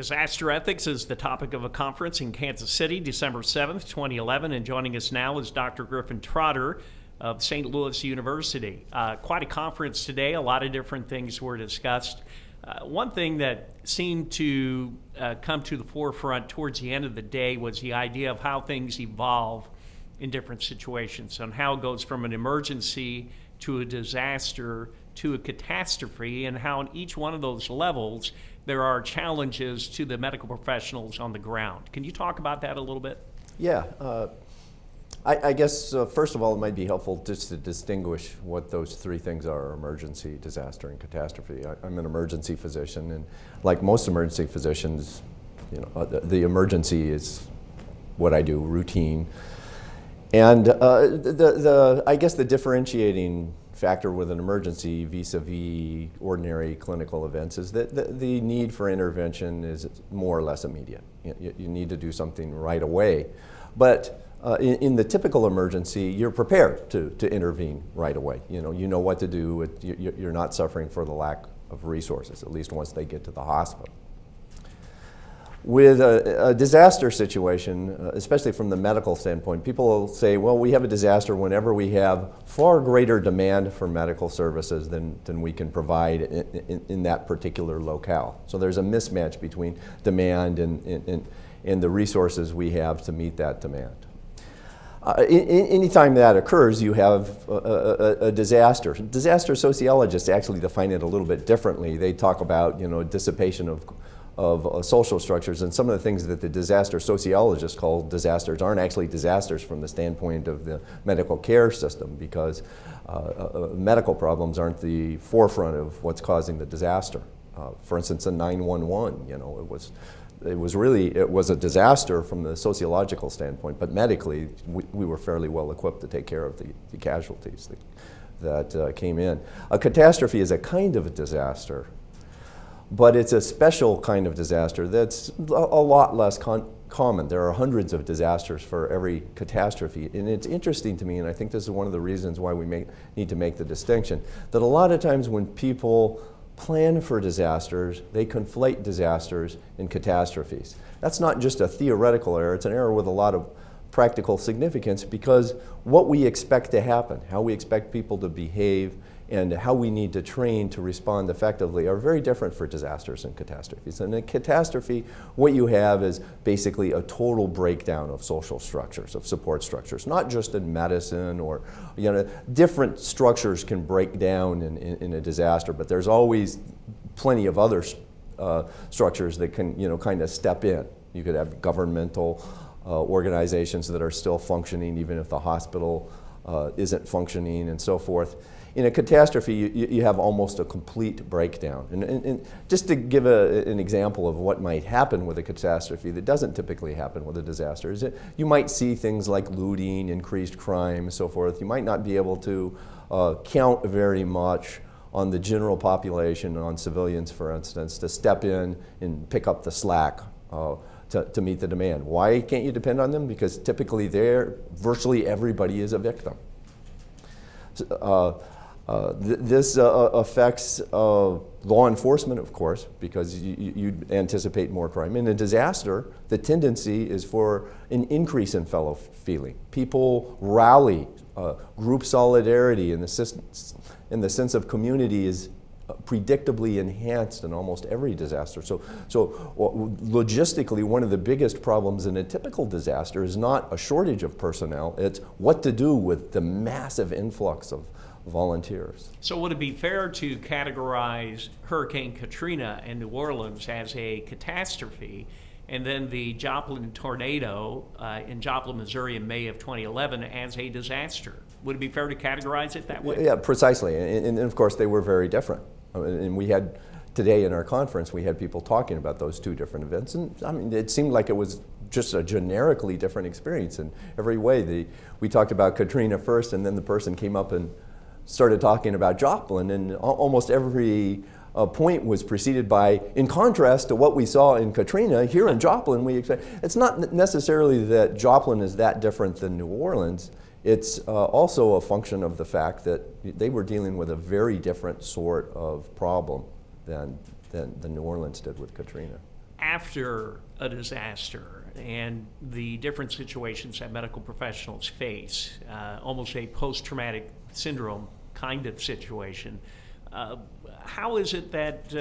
Disaster ethics is the topic of a conference in Kansas City, December 7th, 2011, and joining us now is Dr. Griffin Trotter of Saint Louis University. Quite a conference today. A lot of different things were discussed. One thing that seemed to come to the forefront towards the end of the day was the idea of how things evolve in different situations and how it goes from an emergency to a disaster to a catastrophe, and how on each one of those levels there are challenges to the medical professionals on the ground. Can you talk about that a little bit? Yeah, I guess first of all, it might be helpful just to distinguish what those three things are: emergency, disaster, and catastrophe. I'm an emergency physician, and like most emergency physicians, you know, the emergency is what I do, routine. And I guess the differentiating factor with an emergency vis-a-vis ordinary clinical events is that the need for intervention is more or less immediate. You need to do something right away. But in the typical emergency, you're prepared to intervene right away. You know what to do. You're not suffering for the lack of resources, at least once they get to the hospital. With a disaster situation, especially from the medical standpoint, people will say, well, we have a disaster whenever we have far greater demand for medical services than we can provide in that particular locale. So there's a mismatch between demand and the resources we have to meet that demand. Anytime that occurs, you have a disaster. Disaster sociologists actually define it a little bit differently. They talk about, dissipation of social structures, and some of the things that the disaster sociologists call disasters aren't actually disasters from the standpoint of the medical care system, because medical problems aren't the forefront of what's causing the disaster. For instance, in 911, it was a disaster from the sociological standpoint, but medically we were fairly well equipped to take care of the casualties that came in. A catastrophe is a kind of a disaster, but it's a special kind of disaster that's a lot less common. There are hundreds of disasters for every catastrophe. And it's interesting to me, and I think this is one of the reasons why we need to make the distinction, that a lot of times when people plan for disasters, they conflate disasters and catastrophes. That's not just a theoretical error. It's an error with a lot of practical significance, because what we expect to happen, how we expect people to behave, and how we need to train to respond effectively are very different for disasters and catastrophes. And in a catastrophe, what you have is basically a total breakdown of social structures, of support structures, not just in medicine or, different structures can break down in a disaster, but there's always plenty of other structures that can, kind of step in. You could have governmental organizations that are still functioning even if the hospital isn't functioning and so forth. In a catastrophe, you have almost a complete breakdown. And just to give an example of what might happen with a catastrophe that doesn't typically happen with a disaster, is that you might see things like looting, increased crime, and so forth. You might not be able to count very much on the general population, on civilians, for instance, to step in and pick up the slack to meet the demand. Why can't you depend on them? Because typically virtually everybody is a victim. This affects law enforcement, of course, because you'd anticipate more crime. In a disaster, the tendency is for an increase in fellow feeling. People rally, group solidarity, and the sense of community is predictably enhanced in almost every disaster. So logistically, one of the biggest problems in a typical disaster is not a shortage of personnel, it's what to do with the massive influx of volunteers. So would it be fair to categorize Hurricane Katrina in New Orleans as a catastrophe, and then the Joplin tornado in Joplin, Missouri in May of 2011 as a disaster? Would it be fair to categorize it that way? Yeah, precisely. And of course, they were very different. And we had, today in our conference, we had people talking about those two different events. And I mean, it seemed like it was just a generically different experience in every way. We talked about Katrina first, and then the person came up and started talking about Joplin, and almost every point was preceded by, in contrast to what we saw in Katrina, here in Joplin, it's not necessarily that Joplin is that different than New Orleans. It's also a function of the fact that they were dealing with a very different sort of problem than New Orleans did with Katrina. after a disaster and the different situations that medical professionals face, almost a post-traumatic syndrome kind of situation, how is it that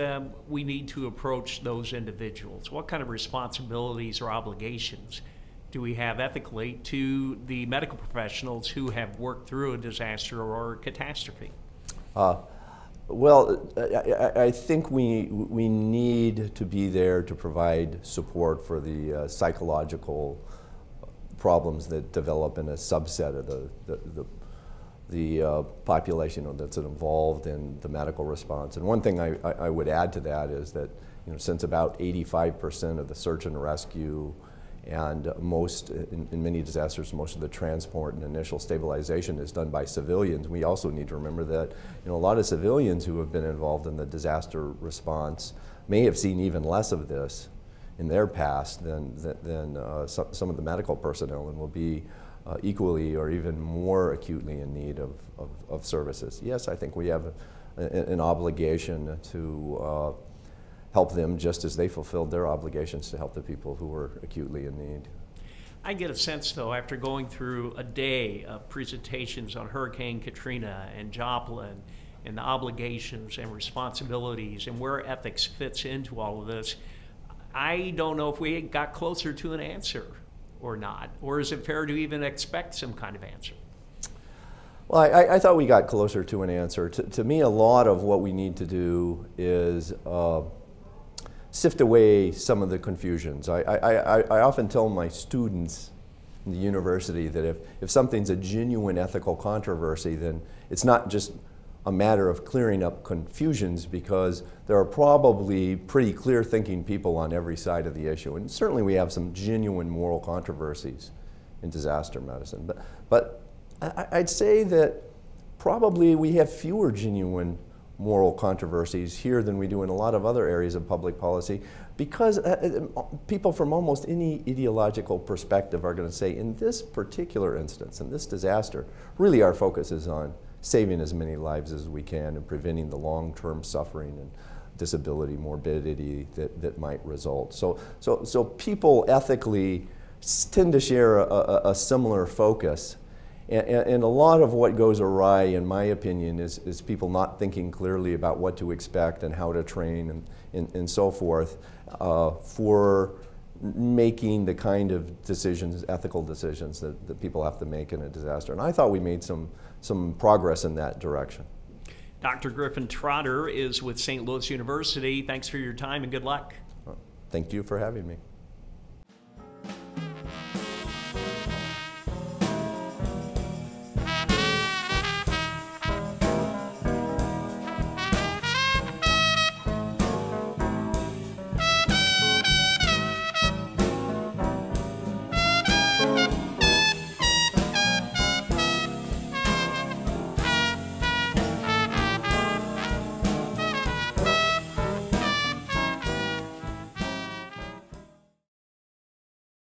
we need to approach those individuals? What kind of responsibilities or obligations do we have ethically to the medical professionals who have worked through a disaster or a catastrophe? Well, I think we need to be there to provide support for the psychological problems that develop in a subset of the population that's involved in the medical response. And one thing I would add to that is that, you know, since about 85% of the search and rescue and most, in many disasters, most of the transport and initial stabilization is done by civilians. We also need to remember that, you know, a lot of civilians who have been involved in the disaster response may have seen even less of this in their past than some of the medical personnel, and will be equally or even more acutely in need of services. Yes, I think we have an obligation to help them just as they fulfilled their obligations to help the people who were acutely in need. I get a sense, though, after going through a day of presentations on Hurricane Katrina and Joplin and the obligations and responsibilities and where ethics fits into all of this, I don't know if we got closer to an answer or not, or is it fair to even expect some kind of answer? Well, I thought we got closer to an answer. To me, a lot of what we need to do is sift away some of the confusions. I often tell my students in the university that if something's a genuine ethical controversy, then it's not just a matter of clearing up confusions, because there are probably pretty clear thinking people on every side of the issue. And certainly we have some genuine moral controversies in disaster medicine. But I'd say that probably we have fewer genuine moral controversies here than we do in a lot of other areas of public policy, because people from almost any ideological perspective are going to say, in this particular instance, in this disaster, really our focus is on saving as many lives as we can and preventing the long-term suffering and disability, morbidity that might result. So people ethically tend to share a similar focus. And a lot of what goes awry, in my opinion, is people not thinking clearly about what to expect and how to train and so forth for making the kind of decisions, ethical decisions, that people have to make in a disaster. And I thought we made some progress in that direction. Dr. Griffin Trotter is with St. Louis University. Thanks for your time and good luck. Thank you for having me.